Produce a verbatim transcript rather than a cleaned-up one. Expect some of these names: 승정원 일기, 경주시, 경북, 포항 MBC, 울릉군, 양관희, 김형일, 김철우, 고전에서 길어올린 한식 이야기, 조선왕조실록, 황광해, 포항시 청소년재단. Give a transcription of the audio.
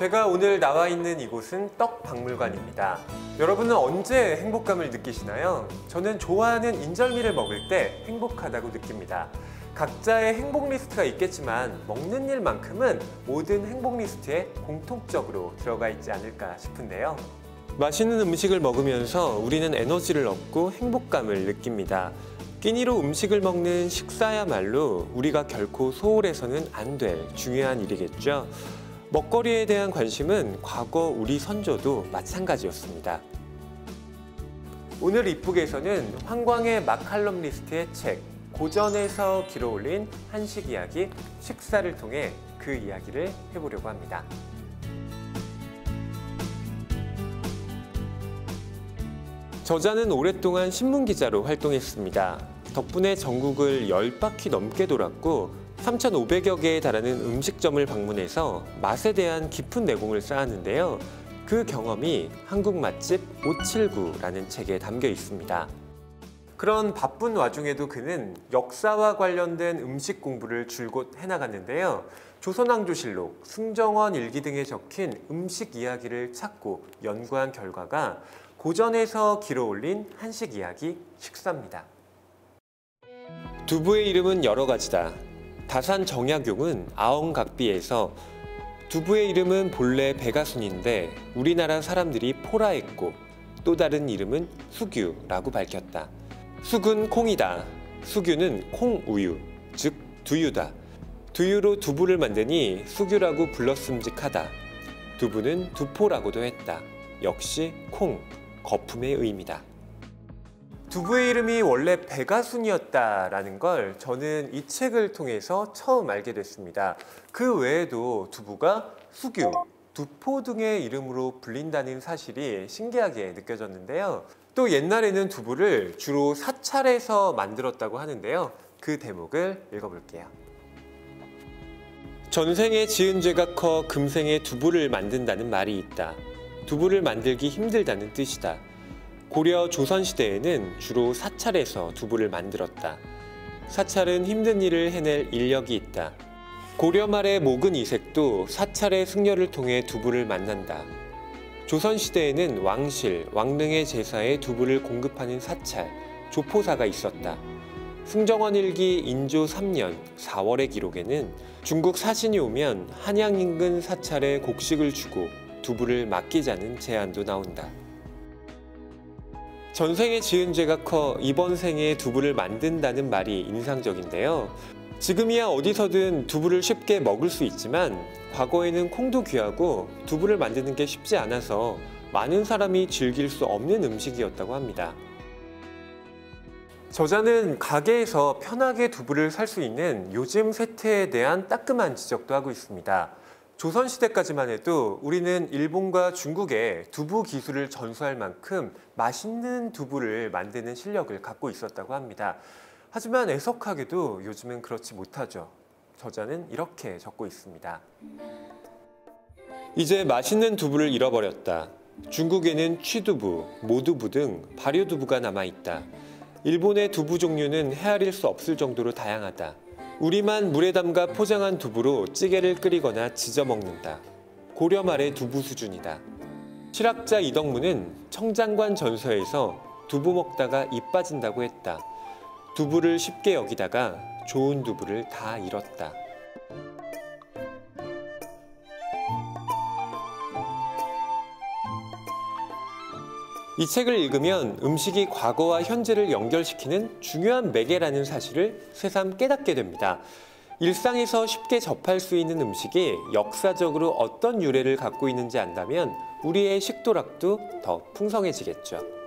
제가 오늘 나와 있는 이곳은 떡박물관입니다. 여러분은 언제 행복감을 느끼시나요? 저는 좋아하는 인절미를 먹을 때 행복하다고 느낍니다. 각자의 행복 리스트가 있겠지만 먹는 일만큼은 모든 행복 리스트에 공통적으로 들어가 있지 않을까 싶은데요. 맛있는 음식을 먹으면서 우리는 에너지를 얻고 행복감을 느낍니다. 끼니로 음식을 먹는 식사야말로 우리가 결코 소홀해서는 안 될 중요한 일이겠죠. 먹거리에 대한 관심은 과거 우리 선조도 마찬가지였습니다. 오늘 이북에서는 황광해 맛칼럼 리스트의 책 고전에서 길어올린 한식 이야기 식사를 통해 그 이야기를 해보려고 합니다. 저자는 오랫동안 신문기자로 활동했습니다. 덕분에 전국을 열 바퀴 넘게 돌았고 삼천오백여 개에 달하는 음식점을 방문해서 맛에 대한 깊은 내공을 쌓았는데요. 그 경험이 한국 맛집 오칠구라는 책에 담겨 있습니다. 그런 바쁜 와중에도 그는 역사와 관련된 음식 공부를 줄곧 해나갔는데요. 조선왕조실록, 승정원 일기 등에 적힌 음식 이야기를 찾고 연구한 결과가 고전에서 길어올린 한식 이야기 식사입니다. 두부의 이름은 여러 가지다. 다산 정약용은 아엉각비에서 두부의 이름은 본래 배가순인데 우리나라 사람들이 포라했고 또 다른 이름은 수규라고 밝혔다. 숙은 콩이다. 수규는 콩우유, 즉 두유다. 두유로 두부를 만드니 수규라고 불렀음직하다. 두부는 두포라고도 했다. 역시 콩, 거품의 의미다. 두부의 이름이 원래 배가순이었다라는 걸 저는 이 책을 통해서 처음 알게 됐습니다. 그 외에도 두부가 수규, 두포 등의 이름으로 불린다는 사실이 신기하게 느껴졌는데요. 또 옛날에는 두부를 주로 사찰에서 만들었다고 하는데요. 그 대목을 읽어볼게요. 전생에 지은 죄가 커 금생에 두부를 만든다는 말이 있다. 두부를 만들기 힘들다는 뜻이다. 고려 조선시대에는 주로 사찰에서 두부를 만들었다. 사찰은 힘든 일을 해낼 인력이 있다. 고려 말의 목은 이색도 사찰의 승려를 통해 두부를 만난다. 조선시대에는 왕실, 왕릉의 제사에 두부를 공급하는 사찰, 조포사가 있었다. 승정원 일기 인조 삼 년 사월의 기록에는 중국 사신이 오면 한양 인근 사찰에 곡식을 주고 두부를 맡기자는 제안도 나온다. 전생에 지은 죄가 커 이번 생에 두부를 만든다는 말이 인상적인데요. 지금이야 어디서든 두부를 쉽게 먹을 수 있지만 과거에는 콩도 귀하고 두부를 만드는 게 쉽지 않아서 많은 사람이 즐길 수 없는 음식이었다고 합니다. 저자는 가게에서 편하게 두부를 살 수 있는 요즘 세태에 대한 따끔한 지적도 하고 있습니다. 조선시대까지만 해도 우리는 일본과 중국에 두부 기술을 전수할 만큼 맛있는 두부를 만드는 실력을 갖고 있었다고 합니다. 하지만 애석하게도 요즘은 그렇지 못하죠. 저자는 이렇게 적고 있습니다. 이제 맛있는 두부를 잃어버렸다. 중국에는 취두부, 모두부 등 발효두부가 남아있다. 일본의 두부 종류는 헤아릴 수 없을 정도로 다양하다. 우리만 물에 담가 포장한 두부로 찌개를 끓이거나 지져 먹는다. 고려 말의 두부 수준이다. 실학자 이덕무는 청장관 전서에서 두부 먹다가 입 빠진다고 했다. 두부를 쉽게 여기다가 좋은 두부를 다 잃었다. 이 책을 읽으면 음식이 과거와 현재를 연결시키는 중요한 매개라는 사실을 새삼 깨닫게 됩니다. 일상에서 쉽게 접할 수 있는 음식이 역사적으로 어떤 유래를 갖고 있는지 안다면 우리의 식도락도 더 풍성해지겠죠.